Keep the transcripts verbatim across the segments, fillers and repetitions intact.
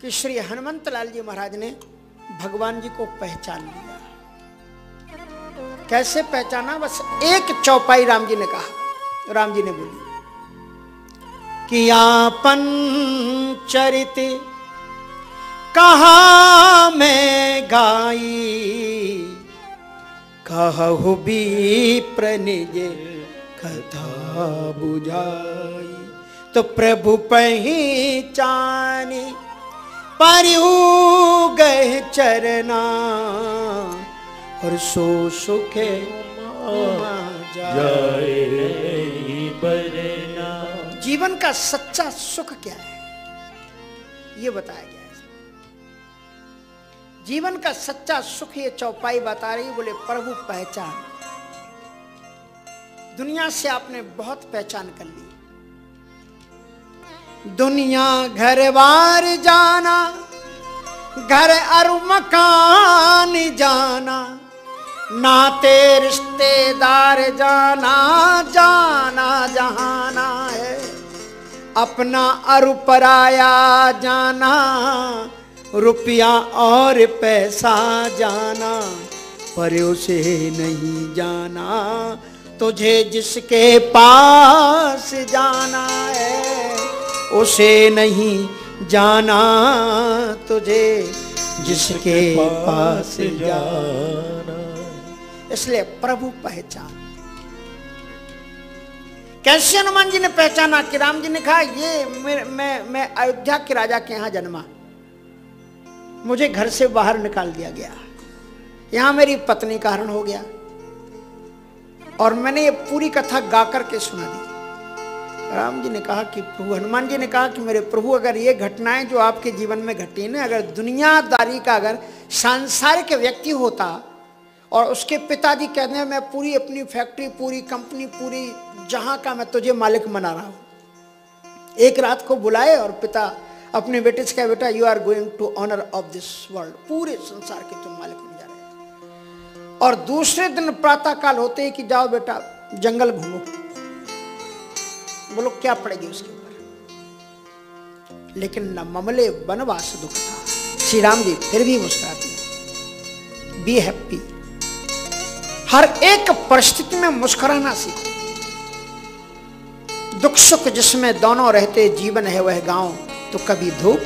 कि श्री हनुमंत लाल जी महाराज ने भगवान जी को पहचान लिया। कैसे पहचाना? बस एक चौपाई राम जी ने कहा, राम जी ने बोली कि आपन चरित कहाँ मैं गाई, कहु विप्र निज कथा बुझाई। तो प्रभु पहचानी परिहु गए चरना, और सो सुखे जाए बरना। जीवन का सच्चा सुख क्या है ये बताया गया है। जीवन का सच्चा सुख ये चौपाई बता रही। बोले प्रभु पहचान, दुनिया से आपने बहुत पहचान कर ली। दुनिया घर बार जाना, घर और मकान जाना, नाते रिश्तेदार जाना, जाना जहाना है। अपना और पराया जाना, रुपया और पैसा जाना, पर उसे नहीं जाना। तुझे जिसके पास जाना है, उसे नहीं जाना। तुझे जिसके पास जाना। इसलिए प्रभु पहचान। कैसे हनुमान जी ने पहचाना? कि राम जी ने कहा ये मैं मैं, मैं अयोध्या के राजा के यहां जन्मा, मुझे घर से बाहर निकाल दिया गया, यहां मेरी पत्नी का हरण हो गया, और मैंने ये पूरी कथा गा करके सुना दी। राम जी ने कहा कि प्रभु, हनुमान जी ने कहा कि मेरे प्रभु, अगर ये घटनाएं जो आपके जीवन में घटी ना, अगर दुनियादारी का, अगर सांसारिक व्यक्ति होता और उसके पिताजी कहते हैं मैं पूरी अपनी फैक्ट्री, पूरी कंपनी, पूरी जहां का मैं तुझे मालिक बना रहा हूं। एक रात को बुलाए और पिता अपने बेटे से कहे बेटा you are going to honour of this world, पूरे संसार के तुम मालिक बन जा रहे। और दूसरे दिन प्रातःकाल होते ही कि जाओ बेटा जंगल घूमो, बोलो क्या पड़ेगी उसके ऊपर। लेकिन न ममले बनवास दुख था। श्री राम जी फिर भी मुस्कुराते, बी हैप्पी। हर एक परिस्थिति में मुस्कुराना सीखो। दुख सुख जिसमें दोनों रहते जीवन है वह गांव, तो कभी धूप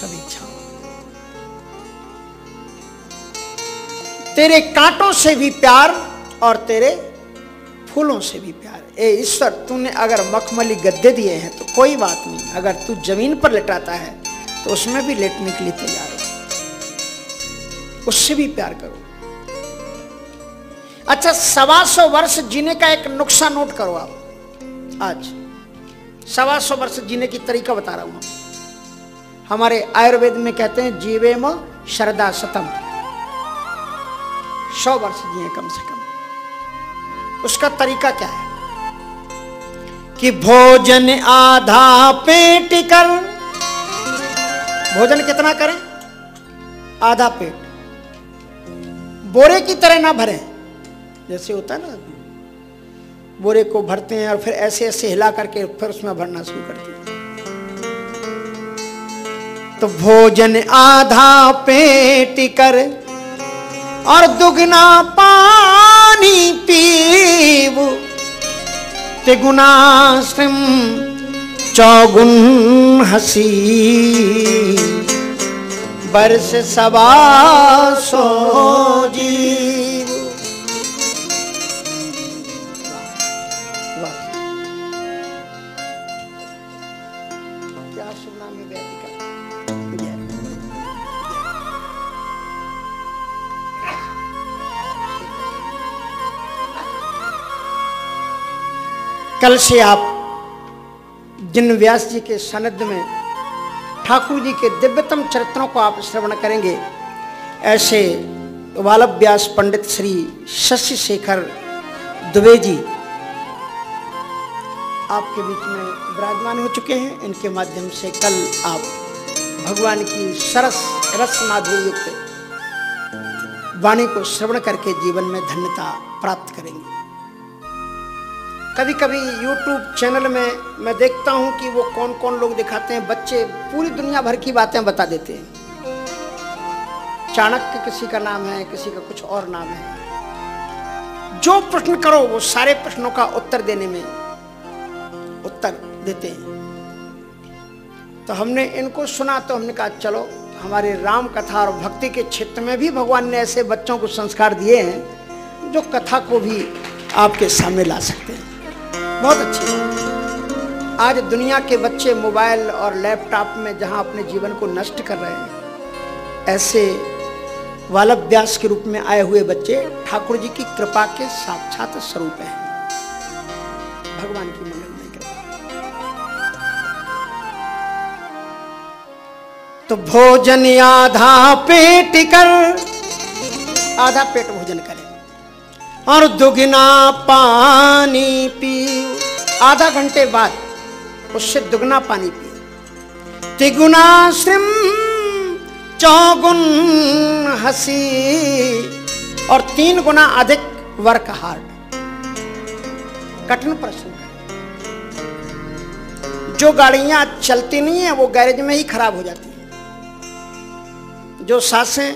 कभी छांव। तेरे कांटों से भी प्यार और तेरे फूलों से भी प्यार। ए ईश्वर, तूने अगर मखमली गद्दे दिए हैं तो कोई बात नहीं, अगर तू जमीन पर लेटाता है तो उसमें भी लेटने के लिए तैयार हो, उससे भी प्यार करो। अच्छा, सवा सौ वर्ष जीने का एक नुस्खा नोट करो आप। आज सवा सौ वर्ष जीने की तरीका बता रहा हूं। हमारे आयुर्वेद में कहते हैं जीवे म शरदा शतम, सौ वर्ष जिए कम से कम। उसका तरीका क्या है? कि भोजन आधा पेट कर, भोजन कितना करें? आधा पेट। बोरे की तरह ना भरें, जैसे होता है ना बोरे को भरते हैं और फिर ऐसे ऐसे हिला करके फिर उसमें भरना शुरू करते हैं। तो भोजन आधा पेट कर और दुगना पानी पीव, तिगुना श्रम चौगुन हसी। बरस सवा सो जीव। क्या सुनना में बैठी का कल से आप जिन व्यास जी के सनद में ठाकुर जी के दिव्यतम चरित्रों को आप श्रवण करेंगे, ऐसे वाल्व व्यास पंडित श्री शशि शेखर दुबे जी आपके बीच में विराजमान हो चुके हैं। इनके माध्यम से कल आप भगवान की सरस रस माधुरी युक्त वाणी को श्रवण करके जीवन में धन्यता प्राप्त करेंगे। कभी कभी यूट्यूब चैनल में मैं देखता हूँ कि वो कौन कौन लोग दिखाते हैं, बच्चे पूरी दुनिया भर की बातें बता देते हैं। चाणक्य किसी का नाम है, किसी का कुछ और नाम है। जो प्रश्न करो वो सारे प्रश्नों का उत्तर देने में उत्तर देते हैं। तो हमने इनको सुना तो हमने कहा चलो हमारे राम कथा और भक्ति के क्षेत्र में भी भगवान ने ऐसे बच्चों को संस्कार दिए हैं जो कथा को भी आपके सामने ला सकते हैं। बहुत अच्छी बात। आज दुनिया के बच्चे मोबाइल और लैपटॉप में जहां अपने जीवन को नष्ट कर रहे हैं, ऐसे वाल्व व्यास के रूप में आए हुए बच्चे ठाकुर जी की कृपा के साक्षात स्वरूप हैं। भगवान की मंगलमय कृपा। तो भोजन आधा पेट कर, आधा पेट भोजन करें और दुगना पानी पीओ, आधा घंटे बाद उससे दुगना पानी पीओ। तिगुना श्रम चौगुन हंसी और तीन गुना अधिक वर्क हार्ड। कठिन प्रश्न। जो गाड़ियां चलती नहीं है वो गैरेज में ही खराब हो जाती है। जो सांसें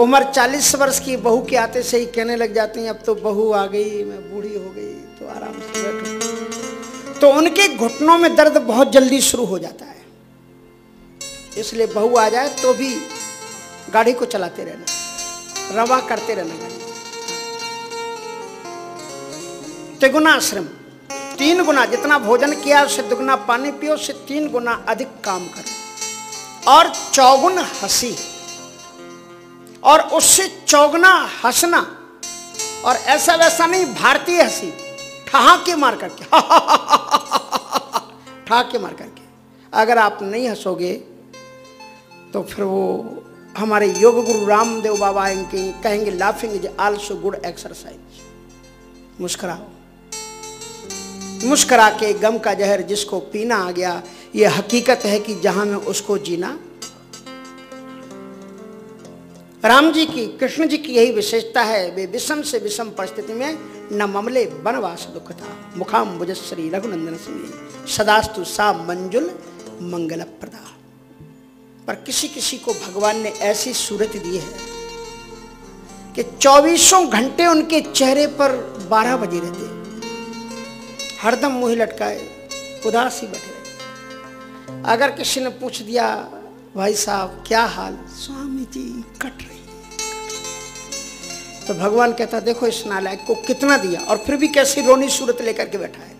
उम्र चालीस वर्ष की बहू के आते से ही कहने लग जाती हैं अब तो बहू आ गई, मैं बूढ़ी हो गई, तो आराम से बैठो, तो उनके घुटनों में दर्द बहुत जल्दी शुरू हो जाता है। इसलिए बहू आ जाए तो भी गाड़ी को चलाते रहना, रवा करते रहना गाड़ी। तिगुना श्रम, तीन गुना, जितना भोजन किया उससे दुगुना पानी पियो, उससे तीन गुना अधिक काम करो और चौगुन हंसी और उससे चौगना हंसना। और ऐसा वैसा नहीं, भारतीय हंसी, ठहाके मार करके, ठहाके मार करके। अगर आप नहीं हंसोगे तो फिर वो हमारे योग गुरु रामदेव बाबा कहेंगे laughing is also good exercise. मुस्कुराओ, मुस्कुरा के गम का जहर जिसको पीना आ गया, ये हकीकत है कि जहां में उसको जीना। राम जी की, कृष्ण जी की यही विशेषता है। वे विषम से विषम परिस्थिति में न ममले बनवास दुख था, मुखाम भुजश्री रघुनंदन सिंह सदास्तु सा मंजुल मंगल प्रदा। पर किसी किसी को भगवान ने ऐसी सूरत दी है कि चौबीसों घंटे उनके चेहरे पर बारह बजे रहते, हरदम मुँह लटकाए, उदास ही बैठे रहे। अगर किसी ने पूछ दिया भाई साहब क्या हाल, स्वामी जी कट रही, तो भगवान कहता देखो इस नालायक को कितना दिया और फिर भी कैसी रोनी सूरत लेकर के बैठा है।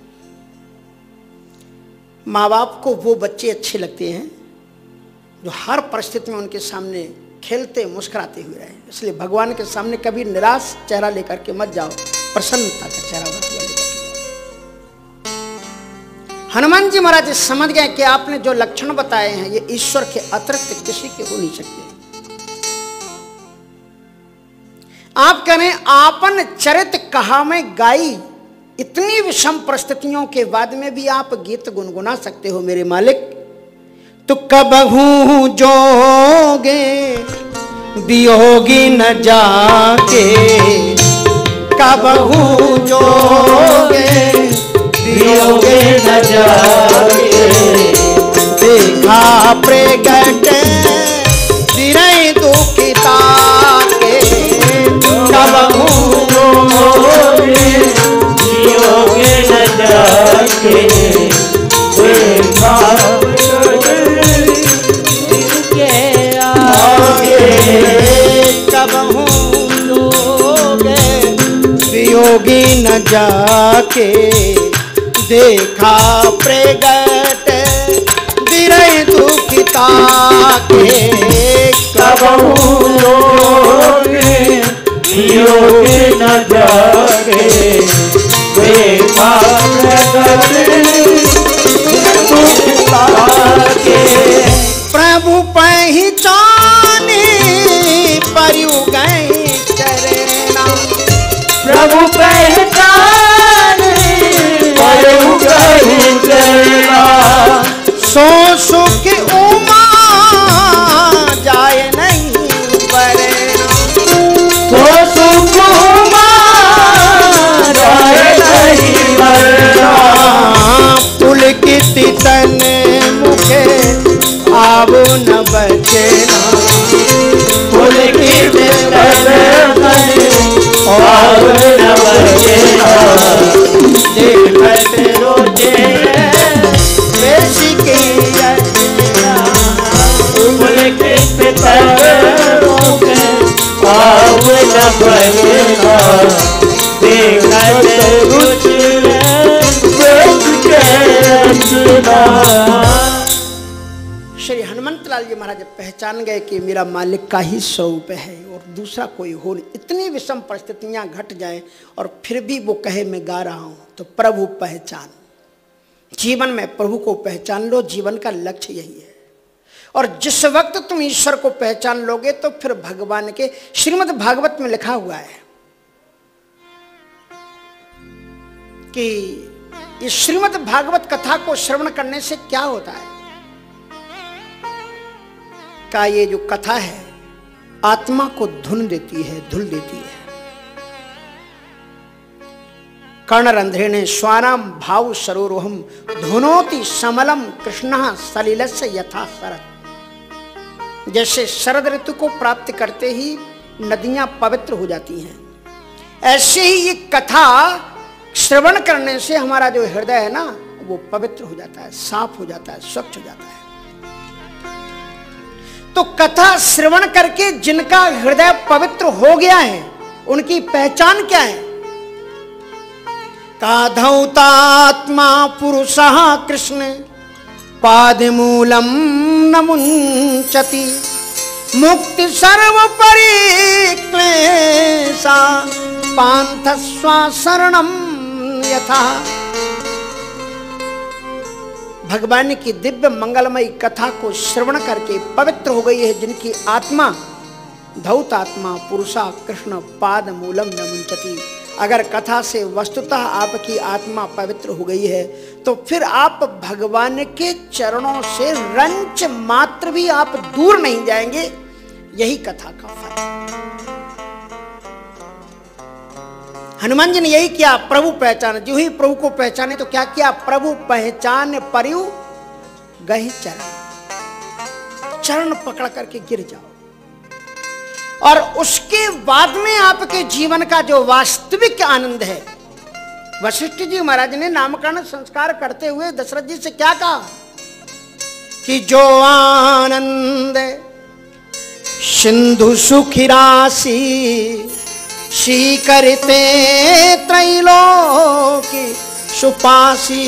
माँ बाप को वो बच्चे अच्छे लगते हैं जो हर परिस्थिति में उनके सामने खेलते मुस्कुराते हुए रहे। इसलिए भगवान के सामने कभी निराश चेहरा लेकर के मत जाओ, प्रसन्नता का चेहरा लेकर के। हनुमान जी महाराज समझ गए कि आपने जो लक्षण बताए हैं ये ईश्वर के अतिरिक्त किसी के हो नहीं सकते। आप कह रहे हैं आपन चरित कहा में गाई, इतनी विषम परिस्थितियों के बाद में भी आप गीत गुनगुना सकते हो मेरे मालिक। तो कबहू जोगे वियोगी न जाके, कबहू जोगे योगे न जाके, देखा प्रगट दिरै दुखिता के, कबहू जोगे योगे न जाके, देखा के आगे, कबहू जोगे वियोगी न जाके, देखा प्रगट दिरै दुखिता के, कबहू जोगे वियोगी न जाके, देखा प्रगट दिरै दुखिता के। प्रभु पहिचाने परिउ गए चरना, प्रभु पहिचाने सो सुख उमा जाए नहीं बरना, सो सुख उमा जाए नहीं बरना। श्री हनुमंत लाल जी महाराज पहचान गए कि मेरा मालिक का ही स्वरूप है और दूसरा कोई हो नहीं। इतनी विषम परिस्थितियां घट जाए और फिर भी वो कहे मैं गा रहा हूं तो प्रभु पहचान। जीवन में प्रभु को पहचान लो, जीवन का लक्ष्य यही है। और जिस वक्त तुम ईश्वर को पहचान लोगे तो फिर भगवान के, श्रीमद् भागवत में लिखा हुआ है कि इस श्रीमद् भागवत कथा को श्रवण करने से क्या होता है का ये जो कथा है आत्मा को धुन देती है, धुल देती है। कर्ण रंध्रे ने स्वाराम भाव सरोहम धुनोति समलम कृष्णः सलिलस्य यथा शरद। जैसे शरद ऋतु को प्राप्त करते ही नदियां पवित्र हो जाती हैं, ऐसे ही ये कथा श्रवण करने से हमारा जो हृदय है ना वो पवित्र हो जाता है, साफ हो जाता है, स्वच्छ हो जाता है। तो कथा श्रवण करके जिनका हृदय पवित्र हो गया है उनकी पहचान क्या है? काधौतात्मा पुरुषः कृष्ण पादमूलं नमुञ्चति मुक्ति सर्वपरि क्लेशा पान्थस्वा शरणं यथा। भगवान की दिव्य मंगलमयी कथा को श्रवण करके पवित्र हो गई है जिनकी आत्मा, धौत आत्मा पुरुषः कृष्ण पादमूलं नमुञ्चति। अगर कथा से वस्तुतः आपकी आत्मा पवित्र हो गई है तो फिर आप भगवान के चरणों से रंच मात्र भी आप दूर नहीं जाएंगे, यही कथा का फल। हनुमान जी ने यही किया, प्रभु पहचान। जो ही प्रभु को पहचाने तो क्या किया? प्रभु पहचान परियु गहे चरण, चरण पकड़ करके गिर जाओ। और उसके बाद में आपके जीवन का जो वास्तविक आनंद है, वशिष्ठ जी महाराज ने नामकरण संस्कार करते हुए दशरथ जी से क्या कहा कि जो आनंद सिंधु सुखिरासी स्वीकृते त्रैलोकी सुपासी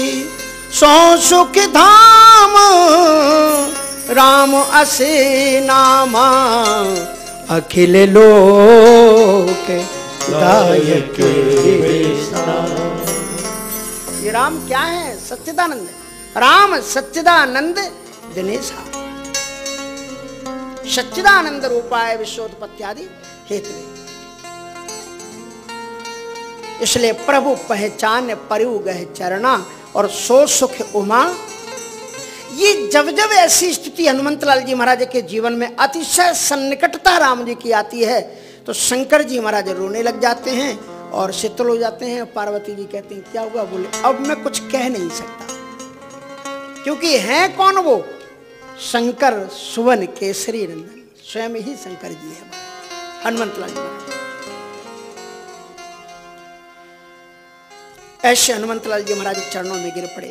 सो सुख धाम राम असे नामा अखिल लोक दायक। ये राम क्या है? सच्चिदानंद राम, सच्चिदानंद दिनेश, सच्चिदानंद रूपाय विश्वोत्पत्त्यादि हेतु। इसलिए प्रभु पहचान परिव गह चरणा और सो सुख उमा। ये जब जब ऐसी स्थिति हनुमंत लाल जी महाराज के जीवन में अतिशय सन्निकटता राम जी की आती है तो शंकर जी महाराज रोने लग जाते हैं और शीतल हो जाते हैं। पार्वती जी कहती हैं क्या हुआ? बोले अब मैं कुछ कह नहीं सकता, क्योंकि हैं कौन वो? शंकर सुवन केसरी नंदन, स्वयं ही शंकर जी है हनुमंत लाल जी महाराज। ऐसे हनुमंत लाल जी महाराज चरणों में गिर पड़े।